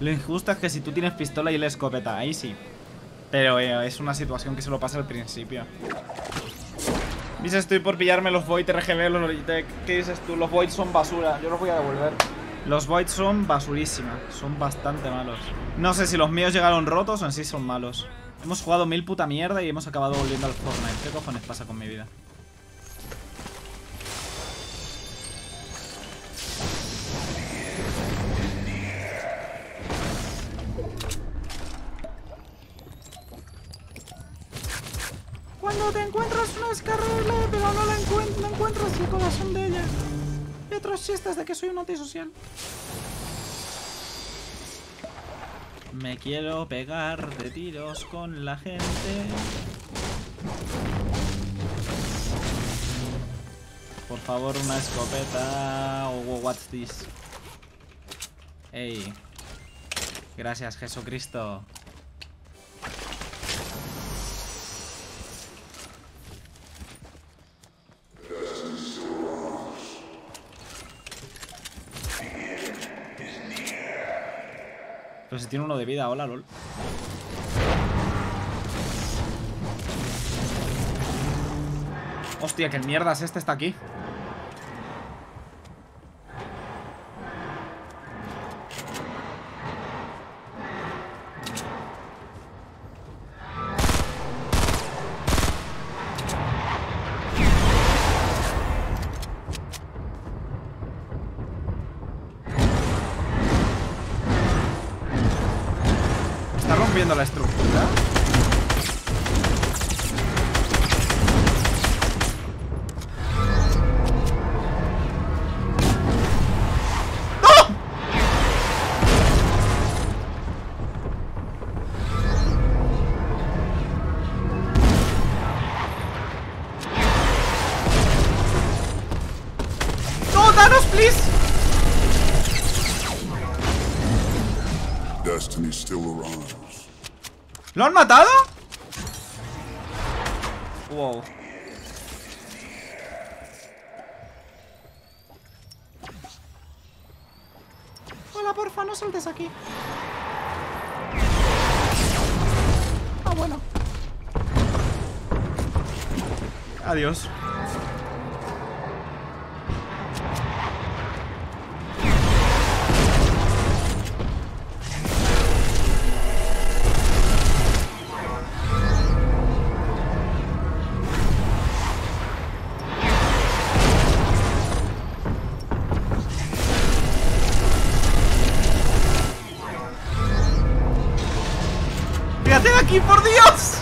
Lo injusto es que si tú tienes pistola y la escopeta, ahí sí. Pero es una situación que se lo pasa al principio. Dices, estoy por pillarme los Void RGB, los Logitech. ¿Qué dices tú? Los Void son basura, yo los voy a devolver. Los Void son basurísimas, son bastante malos. No sé si los míos llegaron rotos o en sí son malos. Hemos jugado mil puta mierda y hemos acabado volviendo al Fortnite. ¿Qué cojones pasa con mi vida? Cuando te encuentras una descarrible, pero no la encuentras el corazón de ella. Y otros chistes de que soy un antisocial. Me quiero pegar de tiros con la gente. Por favor, una escopeta. Oh, what's this? Ey. Gracias, Jesucristo. Pero si tiene uno de vida, hola, lol. Hostia, qué mierdas, este está aquí. Viendo la estructura. ¡Ah! ¡No, Thanos, please! Destiny still arrives. ¿Lo han matado? Wow. Hola, porfa, no saltes aquí. Ah, bueno. Adiós. ¡Quédate de aquí, por Dios!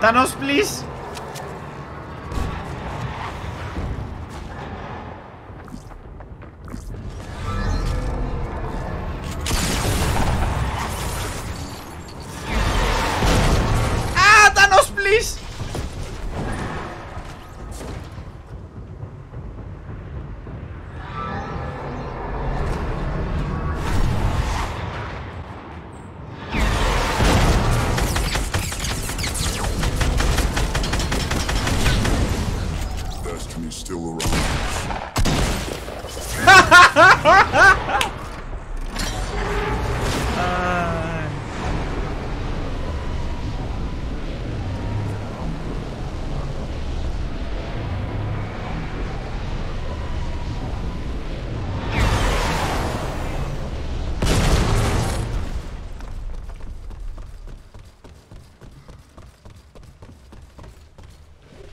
Thanos, please. ¡Ah, Thanos, please! Still around.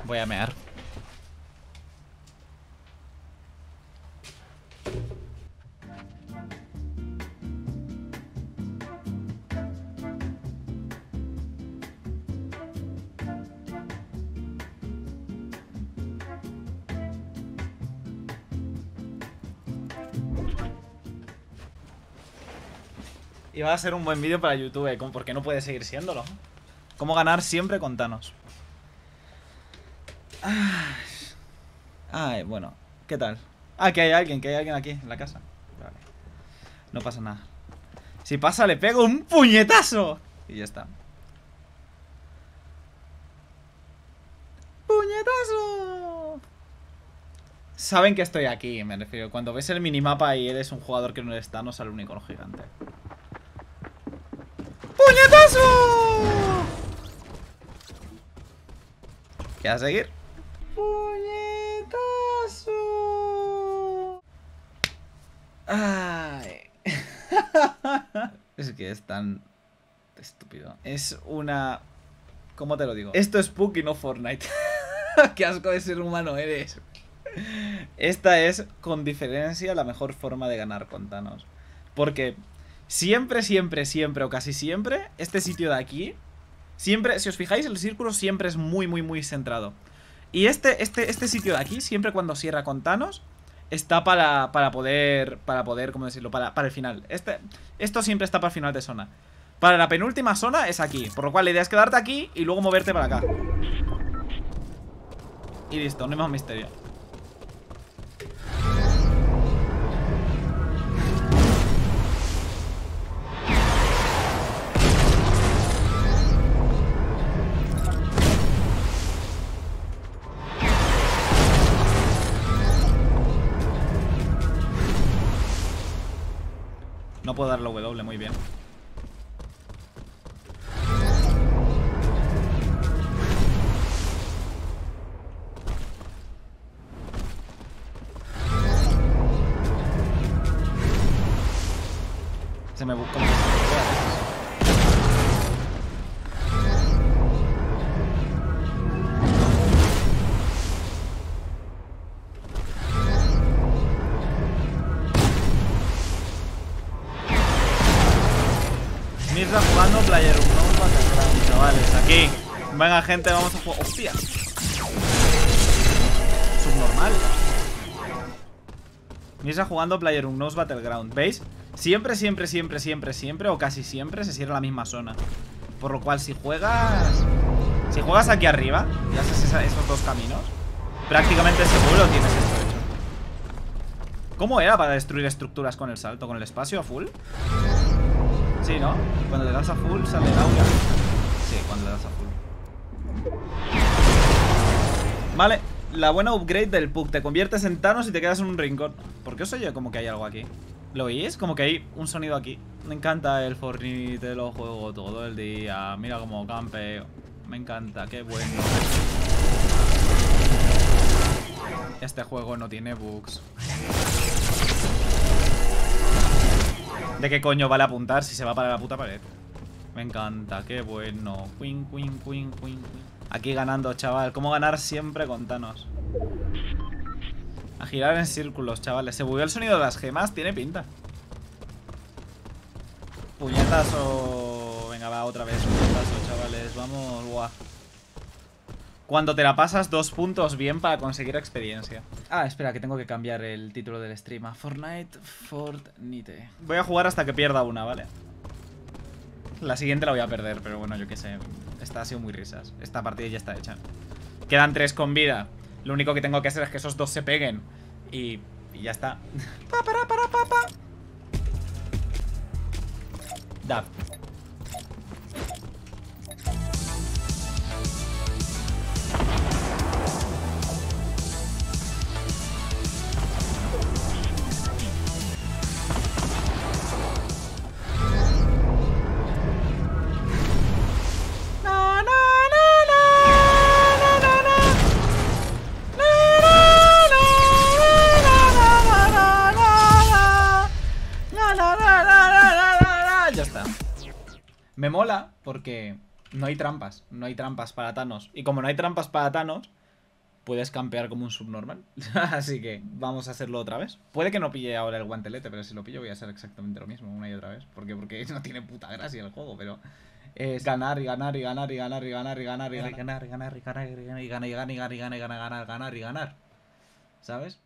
Voy a mear. Y va a ser un buen vídeo para YouTube, porque no puede seguir siéndolo. ¿Cómo ganar siempre con Thanos? Ay, bueno, ¿qué tal? Ah, que hay alguien aquí en la casa. Vale. No pasa nada. Si pasa, le pego un puñetazo. Y ya está. ¡Puñetazo! Saben que estoy aquí, me refiero. Cuando ves el minimapa y eres un jugador que no eres Thanos, al único gigante. ¡Puñetazo! ¿Qué vas a seguir? ¡Puñetazo! Ay. Es que es tan estúpido. Es una... ¿Cómo te lo digo? Esto es Pooky, no Fortnite. ¡Qué asco de ser humano eres! Esta es, con diferencia, la mejor forma de ganar con Thanos. Porque... siempre, siempre, siempre o casi siempre, este sitio de aquí, siempre, si os fijáis, el círculo siempre es muy, muy, muy centrado. Y este sitio de aquí, siempre cuando cierra con Thanos, está para poder, ¿cómo decirlo? Para el final. Esto siempre está para el final de zona. Para la penúltima zona es aquí, por lo cual la idea es quedarte aquí y luego moverte para acá. Y listo, no hay más misterio. No puedo dar la W, muy bien. Se me buscó. Mirza jugando Player Unknowns Battleground, chavales, aquí. Venga, gente, vamos a jugar. ¡Hostia! Subnormal. Mirza jugando Player Unknowns Battleground, ¿veis? Siempre, siempre, siempre, siempre, siempre, o casi siempre, se cierra la misma zona. Por lo cual, si juegas aquí arriba y haces esos dos caminos, prácticamente seguro tienes esto hecho. ¿Cómo era para destruir estructuras con el salto, con el espacio a full? Sí, ¿no? Cuando le das a full sale el aura. Sí, cuando le das a full. Vale, la buena upgrade del Pug. Te conviertes en Thanos y te quedas en un rincón. ¿Por qué os oye como que hay algo aquí? ¿Lo oís? Como que hay un sonido aquí. Me encanta el Fortnite, lo juego todo el día. Mira como campeo. Me encanta, qué bueno. Este juego no tiene bugs. ¿De qué coño vale apuntar si se va para la puta pared? Me encanta, qué bueno. Queen, queen, queen, queen. Aquí ganando, chaval. ¿Cómo ganar siempre con Thanos? A girar en círculos, chavales. Se bugueó el sonido de las gemas, tiene pinta. Puñetazo. Venga, va, otra vez. Puñetazo, chavales. Vamos, guau. Cuando te la pasas 2 puntos bien para conseguir experiencia. Ah, espera, que tengo que cambiar el título del stream a Fortnite. Voy a jugar hasta que pierda una, ¿vale? La siguiente la voy a perder, pero bueno, yo qué sé. Esta ha sido muy risas. Esta partida ya está hecha. Quedan 3 con vida. Lo único que tengo que hacer es que esos 2 se peguen. Y ya está. Da. Me mola porque no hay trampas para Thanos. Y como no hay trampas para Thanos, puedes campear como un subnormal. Así que vamos a hacerlo otra vez. Puede que no pille ahora el guantelete, pero si lo pillo voy a hacer exactamente lo mismo una y otra vez. ¿Por qué? Porque no tiene puta gracia el juego, pero... Es ganar y ganar y ganar y ganar y ganar y ganar y ganar y ganar y ganar y ganar y ganar y ganar y ganar y ganar y ganar y ganar, ¿sabes?